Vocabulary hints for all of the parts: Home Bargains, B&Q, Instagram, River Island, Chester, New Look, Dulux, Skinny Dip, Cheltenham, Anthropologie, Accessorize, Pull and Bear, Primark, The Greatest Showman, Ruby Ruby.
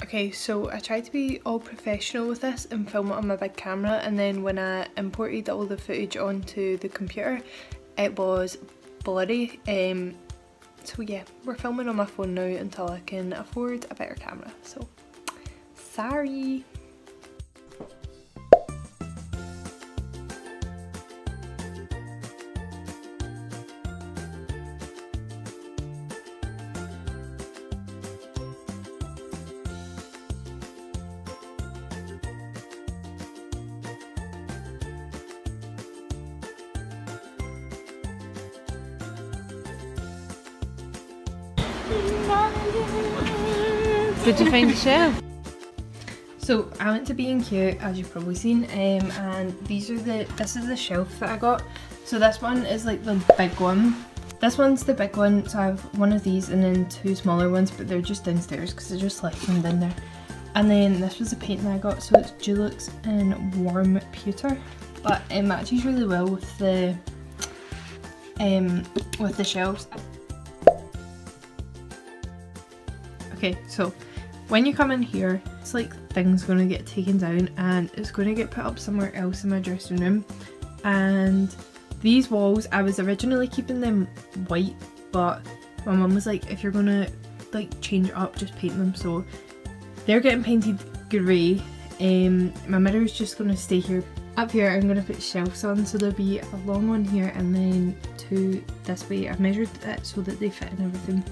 Okay, so I tried to be all professional with this and film it on my big camera, and then when I imported all the footage onto the computer it was blurry, so yeah, we're filming on my phone now until I can afford a better camera, so sorry. Did you find the shelf? So I went to B&Q, as you've probably seen, and this is the shelf that I got. So this one is like the big one. This one's the big one, so I have one of these and then two smaller ones, but they're just downstairs because I just left them down there. And then this was the paint that I got, so it's Dulux in warm pewter, but it matches really well with the shelves. Okay, so when you come in here, it's like things gonna get taken down and it's gonna get put up somewhere else in my dressing room. And these walls, I was originally keeping them white, but my mum was like, if you're gonna like change it up, just paint them. So they're getting painted grey. My mirror is just gonna stay here. Up here I'm gonna put shelves on, so there'll be a long one here and then two this way. I measured it so that they fit and everything.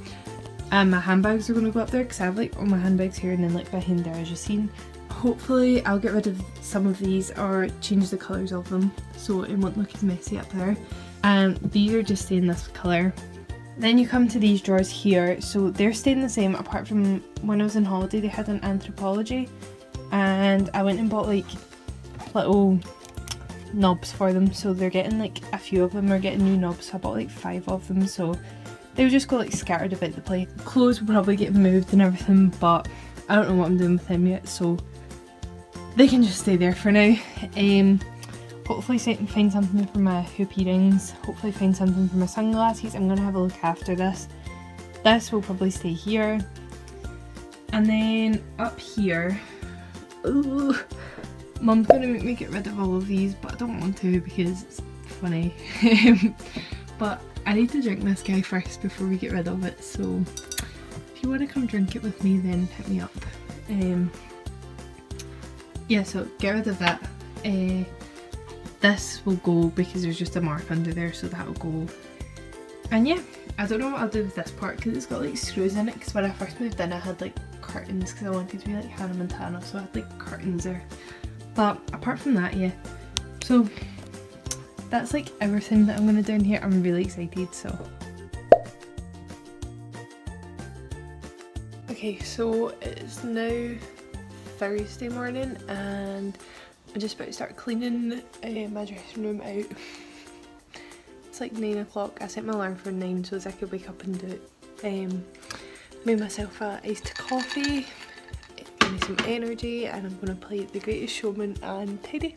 And my handbags are going to go up there because I have like all my handbags here and then like behind there, as you've seen. Hopefully I'll get rid of some of these or change the colours of them so it won't look as messy up there. And these are just staying this colour. Then you come to these drawers here, so they're staying the same apart from when I was on holiday they had an Anthropologie and I went and bought like little knobs for them, so they're getting like a few of them are getting new knobs, so I bought like 5 of them, so they'll just go like scattered about the place. Clothes will probably get moved and everything, but I don't know what I'm doing with them yet, so they can just stay there for now. Hopefully I can find something for my hoop earrings, hopefully find something for my sunglasses. I'm going to have a look after this. This will probably stay here. And then up here, ooh, Mum's going to make me get rid of all of these, but I don't want to because it's funny. But I need to drink this guy first before we get rid of it, so if you want to come drink it with me then hit me up. Yeah, so get rid of that. This will go because there's just a mark under there, so that'll go. And yeah, I don't know what I'll do with this part because it's got like screws in it, because when I first moved in I had like curtains because I wanted to be like Hannah Montana, so I had like curtains there. But apart from that, yeah. So that's like everything that I'm going to do in here. I'm really excited, so. Okay, so it's now Thursday morning and I'm just about to start cleaning my dressing room out. It's like 9 o'clock. I set my alarm for 9 so as I could wake up and do it. Made myself an iced coffee, give me some energy, and I'm going to play The Greatest Showman and tidy.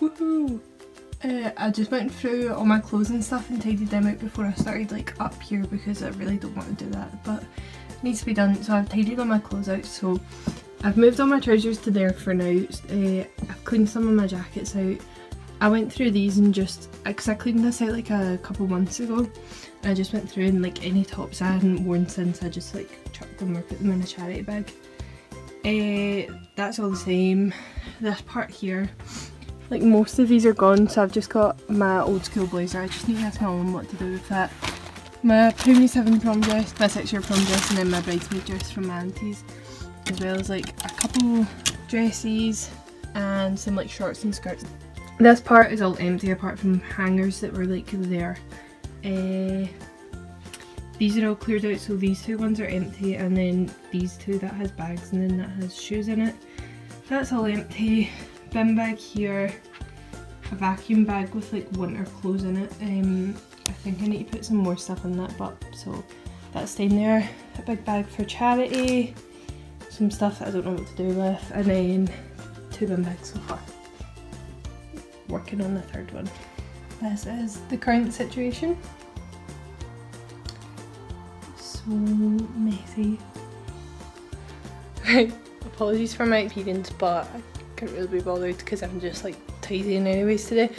Woohoo! I just went through all my clothes and stuff and tidied them out before I started like up here because I really don't want to do that, but it needs to be done, so I've tidied all my clothes out. So I've moved all my trousers to there for now. I've cleaned some of my jackets out. I went through these and just, because I cleaned this out like a couple months ago, and I just went through and like any tops I hadn't worn since I just like chucked them or put them in a charity bag. That's all the same. This part here, like most of these are gone, so I've just got my old school blazer. I just need to ask my mum what to do with that. My previous 7 prom dress, my 6-year prom dress, and then my bridesmaid dress from my aunties, as well as like a couple dresses and some like shorts and skirts. This part is all empty apart from hangers that were like there. These are all cleared out, so these two ones are empty, and then these two, that has bags and then that has shoes in it. That's all empty. Bin bag here, a vacuum bag with like winter clothes in it. I think I need to put some more stuff in that, but so that's staying there. A big bag for charity, some stuff that I don't know what to do with, and then 2 bin bags so far. Working on the 3rd one. This is the current situation. So messy. Right, apologies for my impedance, but I couldn't really be bothered because I'm just like tidying anyways today.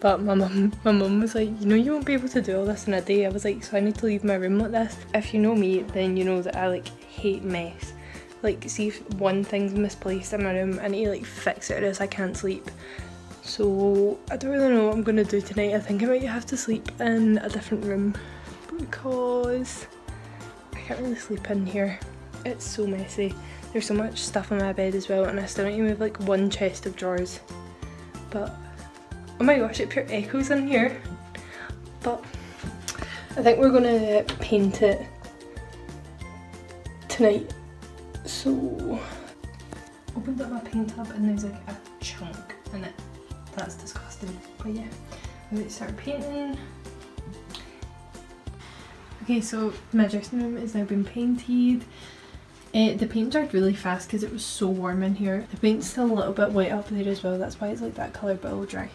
But my mum was like, you know, you won't be able to do all this in a day. I was like, so I need to leave my room like this. If you know me, then you know that I like hate mess. Like, see if one thing's misplaced in my room, I need to like fix it or else I can't sleep. So I don't really know what I'm gonna do tonight. I think I might have to sleep in a different room because I can't really sleep in here. It's so messy. There's so much stuff on my bed as well, and I still need to move like one chest of drawers. But oh my gosh, it pure echoes in here. But I think we're gonna paint it tonight. So opened up my paint tub and there's like a chunk in it. That's disgusting. But yeah, I'm gonna start painting. Okay, so my dressing room is now been painted. The paint dried really fast because it was so warm in here. The paint's still a little bit wet up there as well, that's why it's like that colour, but it'll dry.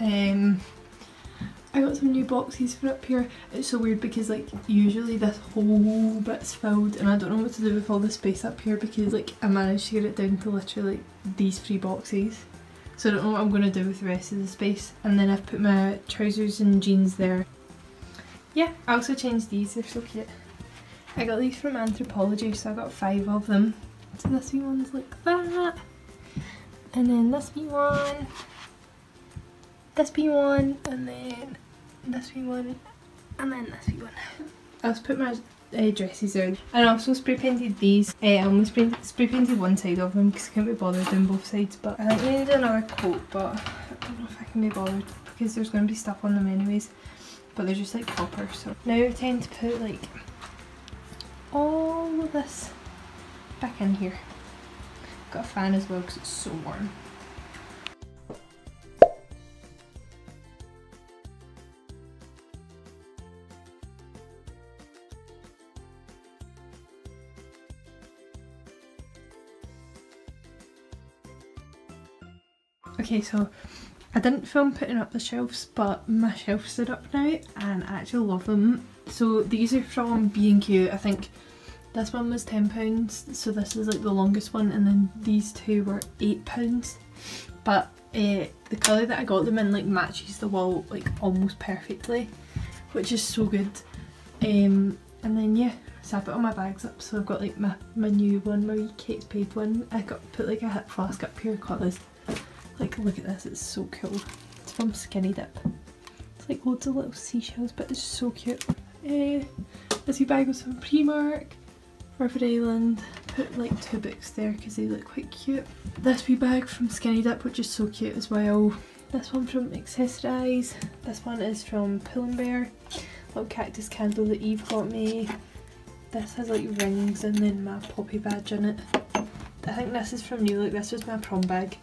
I got some new boxes for up here. It's so weird because like usually this whole bit's filled and I don't know what to do with all the space up here because like I managed to get it down to literally like these three boxes. So I don't know what I'm going to do with the rest of the space. And then I've put my trousers and jeans there. Yeah, I also changed these, they're so cute. I got these from Anthropologie, so I got 5 of them. So this wee one's like that, and then this wee one, and then this wee one, and then this wee one. I just put my dresses there, and I also spray painted these. I only spray painted one side of them because I can't be bothered doing both sides. But I think we need another coat, but I don't know if I can be bothered because there's going to be stuff on them anyways. But they're just like copper, so now I tend to put like all of this back in here. Got a fan as well because it's so warm. Okay, so I didn't film putting up the shelves, but my shelves are up now and I actually love them. So these are from B&Q. I think this one was £10, so this is like the longest one, and then these two were £8. But the colour that I got them in like matches the wall like almost perfectly, which is so good. And then yeah, so I put all my bags up, so I've got like my new one, my Kate's Paid one. I got put like a hip flask up here, got this. Like look at this, it's so cool. It's from Skinny Dip. It's like loads of little seashells, but it's so cute. This wee bag was from Primark, River Island. Put like 2 books there because they look quite cute. This wee bag from Skinny Dip, which is so cute as well. This one from Accessorize. This one is from Pull and Bear. Little cactus candle that Eve got me. This has like rings and then my poppy badge in it. I think this is from New Look, this was my prom bag.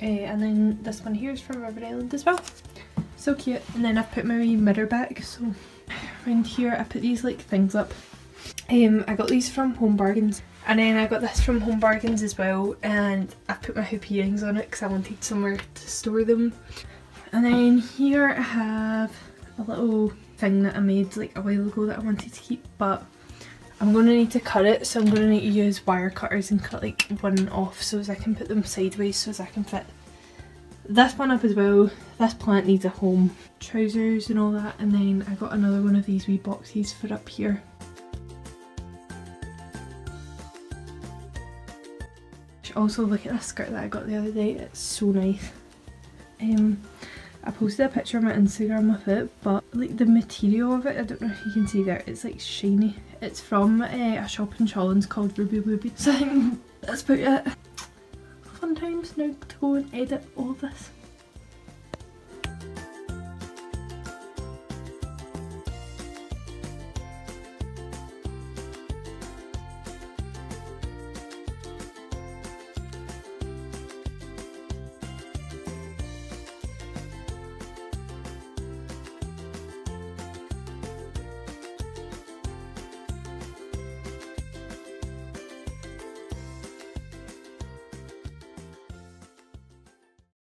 And then this one here is from River Island as well. So cute. And then I've put my wee mirror back, so around here I put these like things up. I got these from Home Bargains, and then I got this from Home Bargains as well, and I put my hoop earrings on it because I wanted somewhere to store them. And then here I have a little thing that I made like a while ago that I wanted to keep, but I'm going to need to cut it, so I'm going to need to use wire cutters and cut like one off so as I can put them sideways so as I can fit this one up as well. This plant needs a home. Trousers and all that, and then I got another one of these wee boxes for up here. Also look at this skirt that I got the other day, it's so nice. I posted a picture on my Instagram with it, but like the material of it, I don't know if you can see there, it's like shiny. It's from a shop in Cheltenham called Ruby Ruby. So that's about it. Fun times now to go and edit all this.